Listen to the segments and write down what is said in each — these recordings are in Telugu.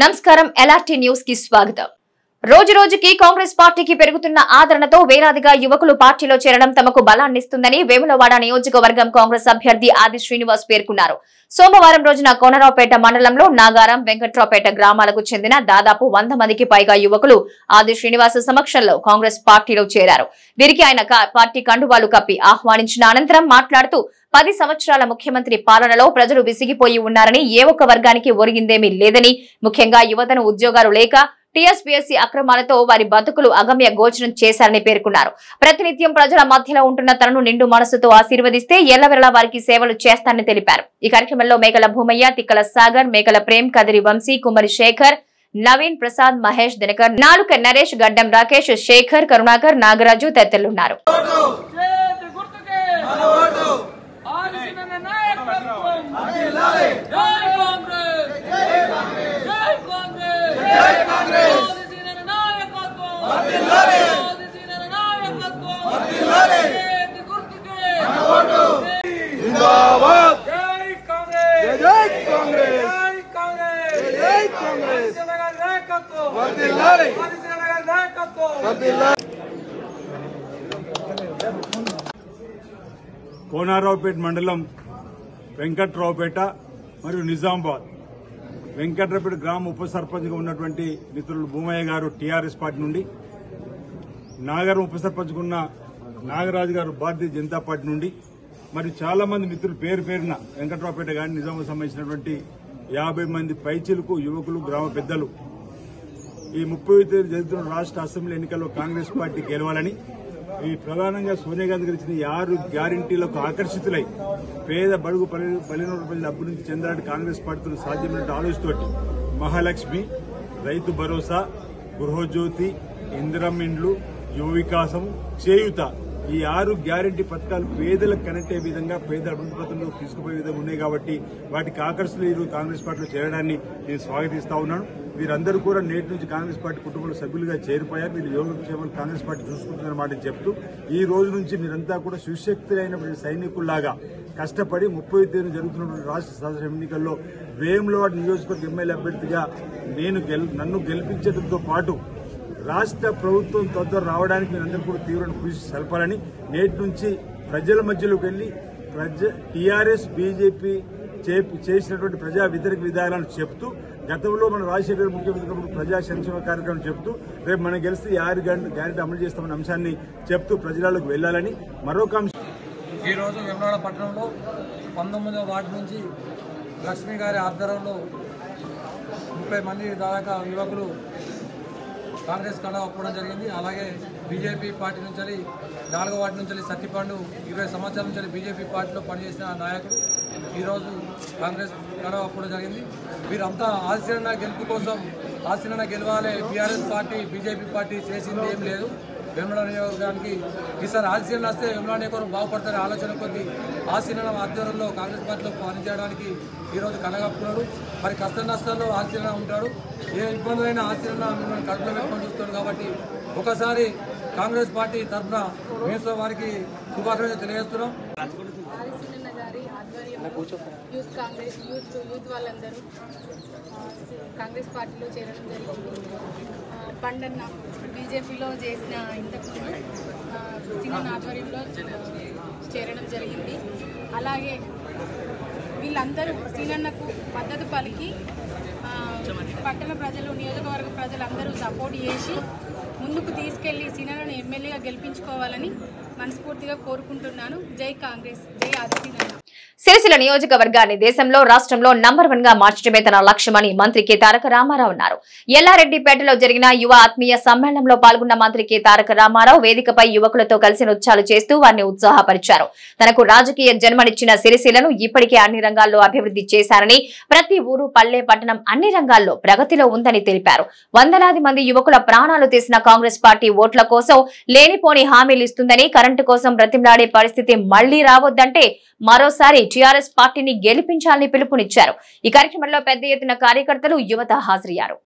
నమస్కారం ఎల్ఆర్టీ న్యూస్ కి స్వాగతం। రోజురోజుకి కాంగ్రెస్ పార్టీకి పెరుగుతున్న ఆదరణతో వేలాదిగా యువకులు పార్టీలో చేరడం తమకు బలాన్ని ఇస్తుందని వేములవాడ నియోజకవర్గం కాంగ్రెస్ అభ్యర్థి ఆది శ్రీనివాస్ పేర్కొన్నారు। సోమవారం రోజున కోనరావుపేట మండలంలో నాగారం వెంకట్రావుపేట గ్రామాలకు చెందిన దాదాపు 100 మందికి పైగా యువకులు ఆది శ్రీనివాస్ సమక్షంలో కాంగ్రెస్ పార్టీలో చేరారు। వీరికి ఆయన పార్టీ కండువాలు కప్పి ఆహ్వానించిన అనంతరం మాట్లాడుతూ 10 సంవత్సరాల ముఖ్యమంత్రి పాలనలో ప్రజలు విసిగిపోయి ఉన్నారని, ఏ ఒక్క వర్గానికి ఒరిగిందేమీ లేదని, ముఖ్యంగా యువతను ఉద్యోగాలు లేక టీఎస్పీఎస్సీ అక్రమాలతో వారి బతుకులు అగమ్య గోచరం చేశారని పేర్కొన్నారు। ప్రతినిత్యం ప్రజల మధ్యలో ఉంటున్న తనను నిండు మనసుతో ఆశీర్వదిస్తే ఎల్లవెరలా వారికి సేవలు చేస్తానని తెలిపారు। ఈ కార్యక్రమంలో మేకల భూమయ్య, తిక్కల సాగర్, మేకల ప్రేమ్, కదిరి వంశీ, కుమరి శేఖర్, నవీన్ ప్రసాద్, మహేష్ దినకర్, నాలుక నరేష్, గడ్డం రాకేష్, శేఖర్, కరుణాకర్, నాగరాజు తదితరులు ఉన్నారు। కోనరావుపేట మండలం వెంకట్రావుపేట మరియు నిజామాబాద్ వెంకట్రావుపేట గ్రామ ఉప సర్పంచ్గా ఉన్నటువంటి మిత్రులు భూమయ్య గారు టీఆర్ఎస్ పార్టీ నుండి, నాగరం ఉప సర్పంచ్గా ఉన్న నాగరాజు గారు భారతీయ జనతా పార్టీ నుండి, మరియు చాలా మంది మిత్రులు పేరు పేరున వెంకట్రావుపేట కానీ నిజామాబాద్ సంబంధించినటువంటి 50 మంది పైచిలకు యువకులు, గ్రామ పెద్దలు ఈ 30వ తేదీ జరుగుతున్న రాష్ట్ర అసెంబ్లీ ఎన్నికల్లో కాంగ్రెస్ పార్టీ గెలవాలని, ఈ ప్రధానంగా సోనియా గాంధీ గారు ఇచ్చిన 6 గ్యారంటీలకు ఆకర్షితులై పేద బడుగు బలిన ప్రజల అభివృద్ధి చెందాలని కాంగ్రెస్ పార్టీతో సాధ్యమైన ఆలోచనతోటి మహాలక్ష్మి, రైతు భరోసా, గృహజ్యోతి, ఇందిరమ్మ ఇండ్లు, యువ వికాసం, చేయూత, ఈ 6 గ్యారంటీ పథకాలు పేదలకు కనెక్ట్ అయ్యే విధంగా, పేద అభివృద్ధి పథకంలో తీసుకుపోయే విధంగా ఉన్నాయి కాబట్టి వాటికి ఆకర్షణ ఈరోజు కాంగ్రెస్ పార్టీలో చేరడాన్ని నేను స్వాగతిస్తా ఉన్నాను। వీరందరూ కూడా నేటి నుంచి కాంగ్రెస్ పార్టీ కుటుంబంలో సభ్యులుగా చేరిపోయారు। వీళ్ళు యోగక్షేమాన్ని కాంగ్రెస్ పార్టీ చూసుకుంటున్నమాట చెప్తూ, ఈ రోజు నుంచి మీరంతా కూడా సుశక్తులైనటువంటి సైనికుల్లాగా కష్టపడి 30వ తేదీన జరుగుతున్నటువంటి రాష్ట్ర శాసన ఎన్నికల్లో వేములవాడ నియోజకవర్గ ఎమ్మెల్యే అభ్యర్థిగా నన్ను గెలిపించడంతో పాటు రాష్ట్ర ప్రభుత్వం తొందర రావడానికి మీరందరూ కూడా తీవ్రంగా కృషి సలపాలని, నేటి నుంచి ప్రజల మధ్యలోకి వెళ్లి టీఆర్ఎస్ బీజేపీ చేసినటువంటి ప్రజా వ్యతిరేక విధానాలను చెప్తూ, గతంలో మన రాజశేఖర ముఖ్యమంత్రి ప్రజా సంక్షేమ కార్యక్రమం చెప్తూ రేపు మనం గెలిస్తే 6 గ్యారెంటీ అమలు చేస్తామనే అంశాన్ని చెప్తూ ప్రజలకు వెళ్లాలని మరొక అంశం। ఈరోజు వేములవాడ పట్టణంలో 19వ వార్డు నుంచి లక్ష్మి గారి ఆధ్వర్యంలో 30 మంది దాదాపు యువకులు కాంగ్రెస్ కడ ఒప్పడం జరిగింది। అలాగే బీజేపీ పార్టీ నుంచి 4వ వార్డు నుంచి సత్తిపండు 20 సంవత్సరాల నుంచి బీజేపీ పార్టీలో పనిచేసిన నాయకుడు ఈరోజు కాంగ్రెస్ కడ ఒప్పడం జరిగింది। వీరంతా ఆశీర్వాద గెలుపు కోసం ఆశీర్వాద గెలవాలి, బీఆర్ఎస్ పార్టీ బీజేపీ పార్టీ చేసింది ఏం లేదు, వేములవాడ నియోజకవర్గానికి ఈసారి ఆశీర్వాద వస్తే వేములవాడ నియోజకవర్గం బాగుపడతారనే ఆలోచన కొద్ది ఆశీర్వాద ఆధ్వర్యంలో కాంగ్రెస్ పార్టీలో పనిచేయడానికి ఈరోజు కలగప్పుకున్నాడు। మరి కష్ట నష్టాల్లో ఆశీర్వాద ఉంటాడు, ఏ ఇబ్బందులైనా ఆశీర్వాద మిమ్మల్ని కడుపులో పెట్టుకొని చూస్తాడు కాబట్టి ఒకసారి కాంగ్రెస్ పార్టీ తరఫున మేము వారికి శుభాకాంక్షలు తెలియజేస్తున్నాం। ఆదిశీలన్న గారి ఆధ్వర్యంలో యూత్ కాంగ్రెస్ యూత్ వాళ్ళందరూ కాంగ్రెస్ పార్టీలో చేరడం జరిగింది। పండన్న బీజేపీలో చేసిన ఇంతకుముందు చిన్న ఆధ్వర్యంలో చేరడం జరిగింది। అలాగే వీళ్ళందరూ సీనన్నకు మద్దతు పలికి పట్టణ ప్రజలు నియోజకవర్గ ప్రజలందరూ సపోర్ట్ చేసి ముందుకు తీసుకెళ్లి సీనన్నను ఎమ్మెల్యేగా గెలిపించుకోవాలని మనస్ఫూర్తిగా కోరుకుంటున్నాను। జై కాంగ్రెస్, జై ఆదిశీలన్న। సిరిసిల్ల నియోజకవర్గాన్ని దేశంలో రాష్ట్రంలో నంబర్ 1 గా మార్చడమే తన లక్ష్యమని మంత్రి కె తారక రామారావు అన్నారు। ఎల్లారెడ్డిపేటలో జరిగిన యువ ఆత్మీయ సమ్మేళనంలో పాల్గొన్న మంత్రి కె తారక రామారావు వేదికపై యువకులతో కలిసి నృత్యాలు చేస్తూ వారిని ఉత్సాహపరిచారు। తనకు రాజకీయ జన్మనిచ్చిన సిరిసిల్లను ఇప్పటికే అన్ని రంగాల్లో అభివృద్ధి చేశారని, ప్రతి ఊరు, పల్లె, పట్టణం అన్ని రంగాల్లో ప్రగతిలో ఉందని తెలిపారు। వందలాది మంది యువకుల ప్రాణాలు తీసిన కాంగ్రెస్ పార్టీ ఓట్ల కోసం లేనిపోని హామీలు ఇస్తుందని, కరెంటు కోసం బ్రతిమలాడే పరిస్థితి మళ్లీ రావొద్దంటే మరోసారి టీఆర్ఎస్ పార్టీని గెలిపించాలని పిలుపునిచ్చారు। ఈ కార్యక్రమంలో పెద్ద ఎత్తున కార్యకర్తలు, యువత హాజరయ్యారు।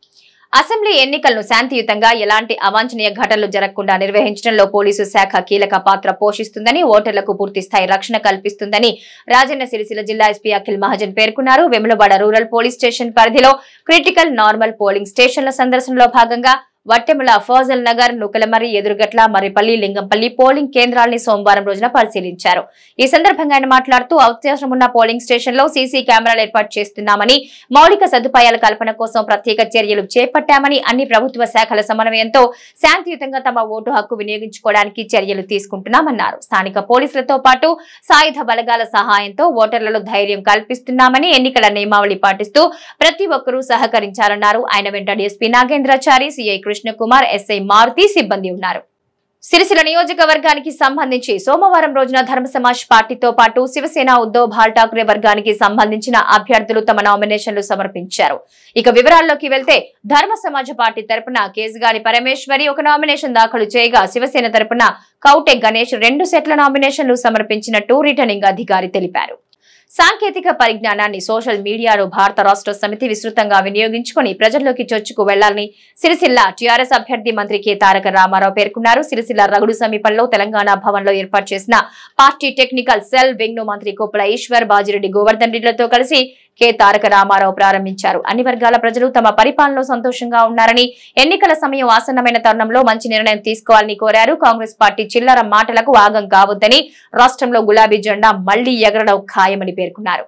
అసెంబ్లీ ఎన్నికలను శాంతియుతంగా ఎలాంటి అవాంఛనీయ ఘటనలు జరగకుండా నిర్వహించడంలో పోలీసు శాఖ కీలక పాత్ర పోషిస్తుందని ఓటర్లకు పూర్తి స్థాయి రక్షణ కల్పిస్తుందని రాజన్న సిరిసిల్ల జిల్లా ఎస్పీ అఖిల్ మహాజన్ పేర్కొన్నారు. వెములవాడ రూరల్ పోలీస్ స్టేషన్ పరిధిలో క్రిటికల్ నార్మల్ పోలింగ్ స్టేషన్ల సందర్శనలో భాగంగా వట్టెముల, ఫజల్ నగర్, నుకలమరి, ఎదురుగట్ల, మర్రిపల్లి, లింగంపల్లి పోలింగ్ కేంద్రాలను సోమవారం రోజున పరిశీలించారు. ఈ సందర్భంగా ఆయన మాట్లాడుతూ అవకాశం ఉన్న పోలింగ్ స్టేషన్లో సీసీ కెమెరాలు ఏర్పాటు చేస్తున్నామని, మౌలిక సదుపాయాల కల్పన కోసం ప్రత్యేక చర్యలు చేపట్టామని, అన్ని ప్రభుత్వ శాఖల సమన్వయంతో శాంతియుతంగా తమ ఓటు హక్కు వినియోగించుకోవడానికి చర్యలు తీసుకుంటున్నామన్నారు. స్థానిక పోలీసులతో పాటు సాయుధ బలగాల సహాయంతో ఓటర్లలో ధైర్యం కల్పిస్తున్నామని, ఎన్నికల నియమావళి పాటిస్తూ ప్రతి ఒక్కరూ సహకరించాలన్నారు. ఆయన వెంట DSP Nagendrachari, CI Krishnakumar, SI Maruthi సిబ్బంది ఉన్నారు. సిరిసిల్ల నియోజకవర్గానికి సంబంధించి సోమవారం రోజున ధర్మ సమాజ్ పార్టీతో పాటు శివసేన, ఉద్దవ్, బాల్ ఠాక్రే వర్గానికి సంబంధించిన అభ్యర్థులు తమ నామినేషన్లు సమర్పించారు. ఇక వివరాల్లోకి వెళ్తే ధర్మ సమాజ్ పార్టీ తరపున కేసుగాని పరమేశ్వరి ఒక నామినేషన్ దాఖలు చేయగా, శివసేన తరపున కౌటె గణేష్ 2 సెట్ల నామినేషన్లు సమర్పించినట్టు రిటర్నింగ్ అధికారి తెలిపారు. సాంకేతిక పరిజ్ఞానాన్ని, సోషల్ మీడియాను భారత రాష్ట్ర సమితి విస్తృతంగా వినియోగించుకుని ప్రజల్లోకి చొచ్చుకు వెళ్లాలని సిరిసిల్ల టీఆర్ఎస్ అభ్యర్థి మంత్రి కె తారక రామారావు పేర్కొన్నారు. సిరిసిల్ల రగుడు సమీపంలో తెలంగాణ భవన్లో ఏర్పాటు చేసిన పార్టీ టెక్నికల్ సెల్ వింగ్ ను మంత్రి కొప్పుల ఈశ్వర్, బాజిరెడ్డి గోవర్ధన్ రెడ్డిలతో కలిసి కె తారక రామారావు ప్రారంభించారు. అన్ని వర్గాల ప్రజలు తమ పరిపాలనలో సంతోషంగా ఉన్నారని, ఎన్నికల సమయం ఆసన్నమైన తరుణంలో మంచి నిర్ణయం తీసుకోవాలని కోరారు. కాంగ్రెస్ పార్టీ చిల్లర మాటలకు ఆగం కావద్దని, రాష్ట్రంలో గులాబీ జెండా మళ్లీ ఎగరడం ఖాయమని పేర్కొన్నారు.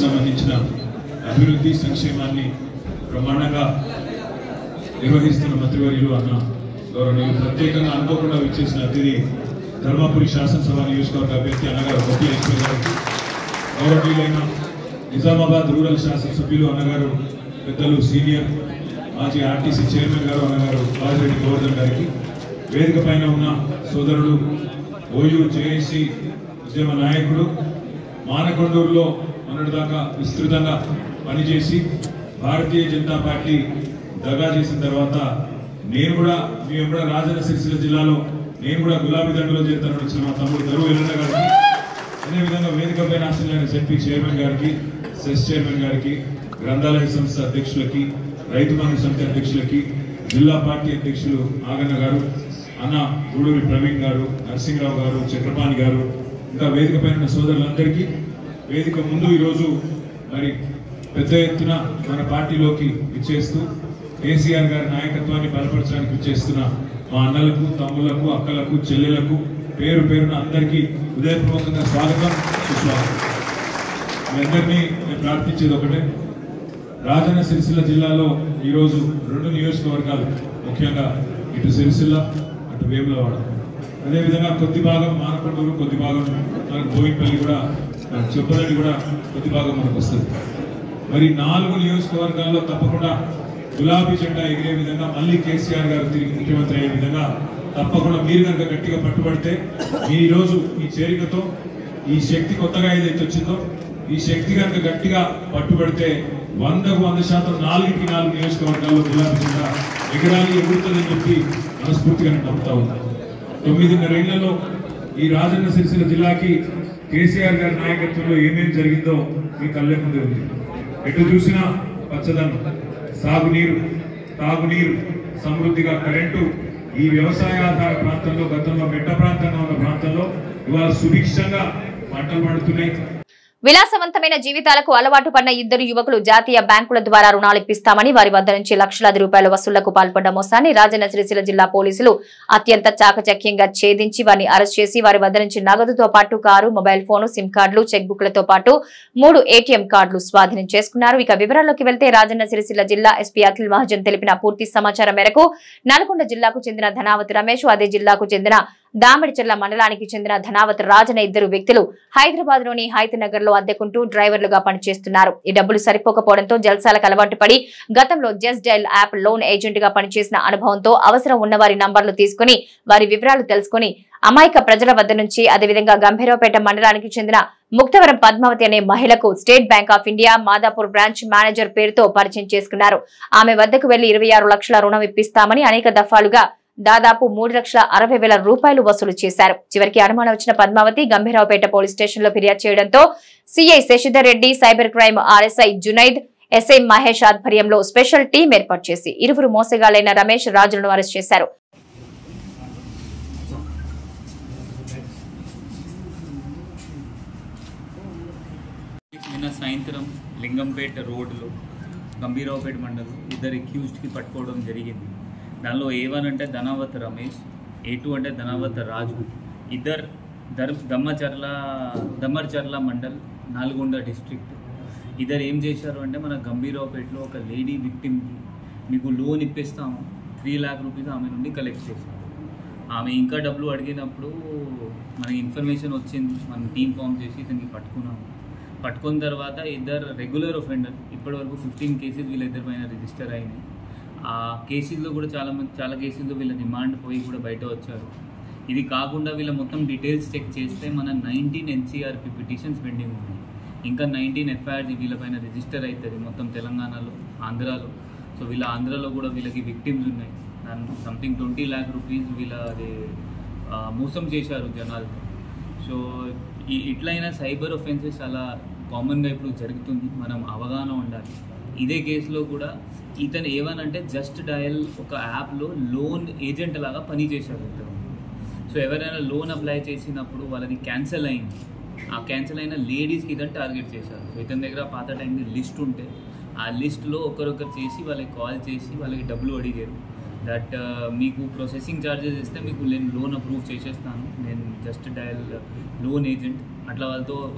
సంబంధించిన అభివృద్ధి సంక్షేమాన్ని ప్రమాణంగా నిర్వహిస్తున్న మంత్రివర్యులు అన్న గౌరవనీయులు, ప్రత్యేకంగా అనుకోకుండా విచ్చేసిన అతిథి ధర్మపురి శాసనసభ నియోజకవర్గ అభ్యర్థి అన్నగారు కొప్పుల ఈశ్వర్ గారికి, గౌరవనీయులైన నిజామాబాద్ రూరల్ శాసనసభ్యులు అన్నగారు పెద్దలు సీనియర్ మాజీ ఆర్టీసీ చైర్మన్ గారు అన్నగారు బాజిరెడ్డి గోవర్ధన్ గారికి, వేదిక పైన ఉన్న సోదరుడు ఓయూ జేఏసీ ఉద్యమ నాయకుడు, మానకొండూరులో మొన్నటిదాకా విస్తృతంగా పనిచేసి భారతీయ జనతా పార్టీ దగా చేసిన తర్వాత నేను కూడా మీ ఎప్పుడ రాజన్న సిరిసిల్ల జిల్లాలో నేను కూడా గులాబీ దండలో చేరుతానని వచ్చిన మా తమ్ముడు గరువు ఎల్లన్న గారికి, అదేవిధంగా వేదిక పైన ఆశ్రయించిన జెడ్పీ చైర్మన్ గారికి, సెస్ చైర్మన్ గారికి, గ్రంథాలయ సంస్థ అధ్యక్షులకి, రైతు బంధు సమితి అధ్యక్షులకి, జిల్లా పార్టీ అధ్యక్షులు నాగన్న గారు, అన్న గూడూరి ప్రవీణ్ గారు, నరసింహరావు గారు, చక్రపాణి గారు, ఇంకా వేదిక పైన సోదరులందరికీ, వేదిక ముందు ఈరోజు మరి పెద్ద ఎత్తున మన పార్టీలోకి ఇచ్చేస్తూ కేసీఆర్ గారి నాయకత్వాన్ని బలపరచడానికి ఇచ్చేస్తున్న మా అన్నలకు, తమ్ముళ్లకు, అక్కలకు, చెల్లెలకు పేరు పేరున అందరికీ హృదయపూర్వకంగా స్వాగతం, సుస్వాగతం. మీ అందరినీ నేను ప్రార్థించేది ఒకటే, రాజన్న సిరిసిల్ల జిల్లాలో ఈరోజు 2 నియోజకవర్గాలు, ముఖ్యంగా ఇటు సిరిసిల్ల, అటు వేములవాడ, అదేవిధంగా కొద్ది భాగం మానకొండూరు, కొద్ది భాగం మనకు బోయినపల్లి కూడా, చెప్పదని కూడా కొద్ది భాగం మనకు వస్తుంది. మరి 4 నియోజకవర్గాల్లో తప్పకుండా గులాబీ జెండా ఎగిరే విధంగా మళ్ళీ కేసీఆర్ గారు తిరిగి ముఖ్యమంత్రి అయ్యే విధంగా తప్పకుండా మీరు కనుక గట్టిగా పట్టుబడితే, ఈరోజు ఈ చేరికతో ఈ శక్తి కొత్తగా ఏదైతే వచ్చిందో ఈ శక్తి కనుక గట్టిగా పట్టుబడితే 100% 4కి 4 నియోజకవర్గాల్లో గులాబీ జెండా ఎగరాలి, ఎగురుతుందని చెప్పి మనస్ఫూర్తిగా నమ్ముతా ఉన్నాం. 9.5 ఏళ్లలో ఈ రాజన్న సిరిసిల్ల జిల్లాకి కేసీఆర్ గారి నాయకత్వంలో ఏమేమి జరిగిందో మీ కళ్ళ ముందే ఉంది. ఎటు చూసినా పచ్చదనం, సాగునీరు, తాగునీరు, సమృద్ధిగా కరెంటు, ఈ వ్యవసాయ ఆధార ప్రాంతంలో గతంలో మెట్ట ప్రాంతంగా ఉన్న ప్రాంతంలో ఇవాళ సుభిక్షంగా పంటలు పండుతున్నాయి. విలాసవంతమైన జీవితాలకు అలవాటు పడిన 2 యువకులు జాతీయ బ్యాంకుల ద్వారా రుణాలు ఇప్పిస్తామని, వారి వద్ద నుంచి లక్షలాది రూపాయల వసూళ్లకు పాల్పడ్డ మోసాన్ని రాజన్న సిరిసిల్ల జిల్లా పోలీసులు అత్యంత చాకచక్యంగా ఛేదించి వారిని అరెస్ట్ చేసి, వారి వద్ద నుంచి నగదుతో పాటు కారు, మొబైల్ ఫోను, సిమ్ కార్డులు, చెక్ బుక్లతో పాటు 3 ATM కార్డులు స్వాధీనం చేసుకున్నారు. ఇక వివరాల్లోకి వెళ్తే రాజన్న సిరిసిల్ల జిల్లా ఎస్పీ అఖిల్ మహాజన్ తెలిపిన పూర్తి సమాచారం మేరకు నల్గొండ జిల్లాకు చెందిన ధనావతి రమేష్, అదే జిల్లాకు చెందిన దామడిచెర్ల మండలానికి చెందిన ధనావత్ రాజన్న ఇద్దరు వ్యక్తులు హైదరాబాద్లోని హైత్ నగర్లో అద్దెకుంటూ డ్రైవర్లుగా పనిచేస్తున్నారు. ఈ డబ్బులు సరిపోకపోవడంతో జల్సాలకు అలవాటు పడి గతంలో జస్ట్ డైల్ యాప్ లోన్ ఏజెంట్గా పనిచేసిన అనుభవంతో అవసరం ఉన్న వారి నంబర్లు తీసుకుని వారి వివరాలు తెలుసుకుని అమాయక ప్రజల వద్ద నుంచి అదేవిధంగా గంభీరపేట మండలానికి చెందిన ముక్తవరం పద్మావతి అనే మహిళకు State Bank of India Madhapur branch manager పేరుతో పరిచయం చేసుకున్నారు. ఆమె వద్దకు వెళ్లి 26 లక్షల రుణం ఇప్పిస్తామని అనేక దఫాలుగా దాదాపు 3,60,000 రూపాయలు వసూలు చేశారు. చివరికి అనుమానం వచ్చిన పద్మావతి గంభీరావుపేట పోలీస్ స్టేషన్లో ఫిర్యాదు చేయడంతో CI Sasidhar Reddy, cyber crime RSI Junaid, SI Mahesh ఆధ్వర్యంలో స్పెషల్ టీం ఏర్పాటు చేసి ఇరువురు మోసగాళ్లైన రమేష్, రాజులను అరెస్ట్ చేశారు. నిన్న సాయంత్రం లింగంపేట రోడ్లో గంభీరావుపేట మండలం ఇద్దరు అక్యూజ్డ్కి పట్టుకోవడం జరిగింది. దానిలో A1 అంటే ధనావత్ రమేష్, A2 అంటే ధనావత్ రాజు. ఇద్దరు దమర్చర్ల మండల్, నల్గొండ డిస్ట్రిక్ట్. ఇద్దరు ఏం చేశారు అంటే మన గంభీరావుపేటలో ఒక లేడీ విక్టిమ్కి మీకు లోన్ ఇప్పిస్తాము 3 లక్షల రూపాయలు ఆమె నుండి కలెక్ట్ చేశారు. ఆమె ఇంకా డబ్బులు అడిగినప్పుడు మనకి ఇన్ఫర్మేషన్ వచ్చింది, మనం టీం ఫామ్ చేసి ఇతన్ని పట్టుకున్నాము. పట్టుకున్న తర్వాత ఇద్దరు రెగ్యులర్ ఒఫెండర్, ఇప్పటివరకు 15 కేసెస్ వీళ్ళిద్దరి పైన రిజిస్టర్ అయినాయి. ఆ కేసుల్లో కూడా చాలా కేసుల్లో వీళ్ళ డిమాండ్ పోయి కూడా బయట వచ్చారు. ఇది కాకుండా వీళ్ళ మొత్తం డీటెయిల్స్ చెక్ చేస్తే మన 19 NCRP పిటిషన్స్ పెండింగ్ ఉన్నాయి, ఇంకా 19 FIRs వీళ్ళపైన రిజిస్టర్ అవుతుంది మొత్తం తెలంగాణలో, ఆంధ్రాలో. సో వీళ్ళ ఆంధ్రాలో కూడా వీళ్ళకి విక్టిమ్స్ ఉన్నాయి. దాని సంథింగ్ 20 లక్షల రూపాయలు వీళ్ళ అది మోసం చేశారు జనాలు. సో ఇట్లయినా సైబర్ ఒఫెన్సెస్ చాలా కామన్గా ఇప్పుడు జరుగుతుంది, మనం అవగాహన ఉండాలి. ఇదే కేసులో కూడా ఇతను ఏమనంటే జస్ట్ డయల్ ఒక యాప్లో లోన్ ఏజెంట్ లాగా పనిచేశాడు ఇతను. సో ఎవరైనా లోన్ అప్లై చేసినప్పుడు వాళ్ళది క్యాన్సిల్ అయింది, ఆ క్యాన్సిల్ అయిన లేడీస్కి ఇతను టార్గెట్ చేశారు. ఇతని దగ్గర పాత టైంకి లిస్ట్ ఉంటే ఆ లిస్ట్లో ఒకరొకరు చేసి వాళ్ళకి కాల్ చేసి వాళ్ళకి డబ్బులు అడిగారు. దట్ మీకు ప్రాసెసింగ్ ఛార్జెస్ ఇస్తే మీకు నేను లోన్ అప్రూవ్ చేసేస్తాను, నేను జస్ట్ డయల్ లోన్ ఏజెంట్ అట్లా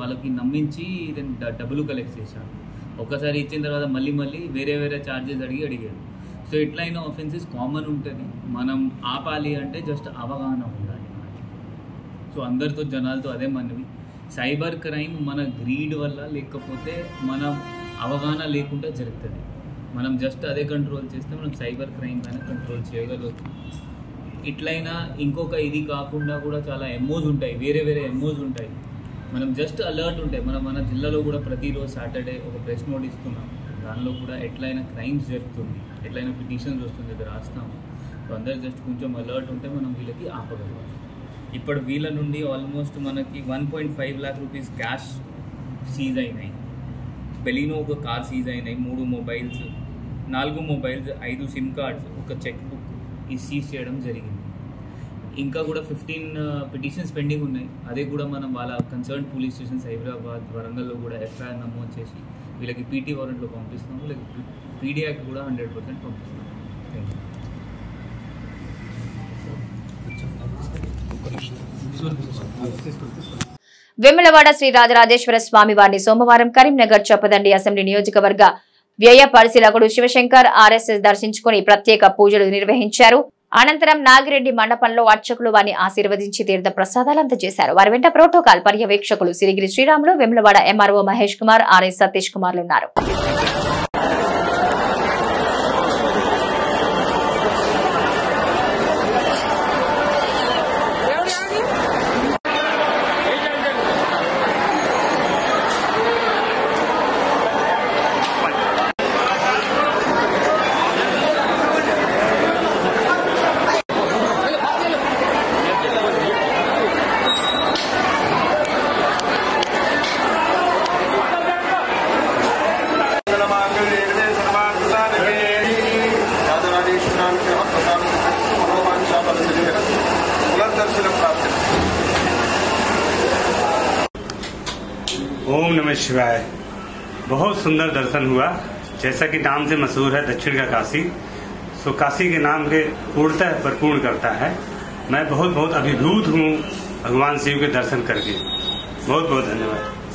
వాళ్ళకి నమ్మించి నేను డబ్బులు కలెక్ట్ చేశాను. ఒక్కసారి ఇచ్చిన తర్వాత మళ్ళీ వేరే ఛార్జెస్ అడిగాడు. సో ఇట్లయిన ఆఫెన్సెస్ కామన్ ఉంటుంది, మనం ఆపాలి అంటే జస్ట్ అవగాహన ఉండాలి. సో అందరితో జనాలతో అదే మనవి, సైబర్ క్రైమ్ మన గ్రీడ్ వల్ల లేకపోతే మనం అవగాహన లేకుండా జరుగుతుంది. మనం జస్ట్ అదే కంట్రోల్ చేస్తే మనం సైబర్ క్రైమ్ పైన కంట్రోల్ చేయగలుగుతాం. ఇట్లయినా ఇంకొక ఇది కాకుండా కూడా చాలా ఎమోస్ ఉంటాయి, వేరే ఎమోస్ ఉంటాయి. మనం జస్ట్ అలర్ట్ ఉంటాయి. మన జిల్లాలో కూడా ప్రతిరోజు సాటర్డే ఒక ప్రెస్ నోట్ ఇస్తున్నాం, దానిలో కూడా ఎట్లయినా క్రైమ్స్ జరుగుతుంది, ఎట్లయినా పిటిషన్స్ వస్తుంది, అది రాస్తాము. సో అందరు జస్ట్ కొంచెం అలర్ట్ ఉంటే మనం వీళ్ళకి ఆపగలగాలి. ఇప్పుడు వీళ్ళ నుండి ఆల్మోస్ట్ మనకి 1.5 లక్షల రూపాయలు క్యాష్ సీజ్ అయినాయి, బెలినో ఒక కార్ సీజ్ అయినాయి, 3 మొబైల్స్, 4 మొబైల్స్, 5 SIM కార్డ్స్, ఒక చెక్ బుక్ ఇది సీజ్ చేయడం జరిగింది. ఇంకా కూడా 15 పిటిషన్స్ పెండింగ్ ఉన్నాయి. అదే కూడా మనం వాళ్ళ కన్సర్న్ పోలీస్ స్టేషన్స్ హైదరాబాద్, వరంగల్లో కూడా FIR నమోదు చేసి వీళ్ళకి PT వారెంట్లో పంపిస్తున్నాము. వీళ్ళకి PD యాక్ట్ కూడా 100% పంపిస్తున్నాము. వేములవాడ శ్రీ రాజరాజేశ్వర స్వామి వారిని సోమవారం కరీంనగర్ చొప్పదండి అసెంబ్లీ నియోజకవర్గ వ్యయ పరిశీలకుడు శివశంకర్ RSS దర్శించుకుని ప్రత్యేక పూజలు నిర్వహించారు. అనంతరం నాగిరెడ్డి మండపంలో అర్చకులు వారిని ఆశీర్వదించి తీర్థ ప్రసాదాలు అందజేశారు. వారి వెంట ప్రోటోకాల్ పర్యవేక్షకులు సిరిగిరి శ్రీరాములు, వేములవాడ MRO మహేష్ కుమార్, RI సతీష్ కుమార్లు ఉన్నారు. ओम नमः शिवाय। बहुत सुंदर दर्शन हुआ, जैसा कि नाम से मशहूर है दक्षिण का काशी, सो काशी के नाम के पूर्णतः परिपूर्ण करता है। मैं बहुत बहुत अभिभूत हूँ भगवान शिव के दर्शन करके। बहुत बहुत धन्यवाद।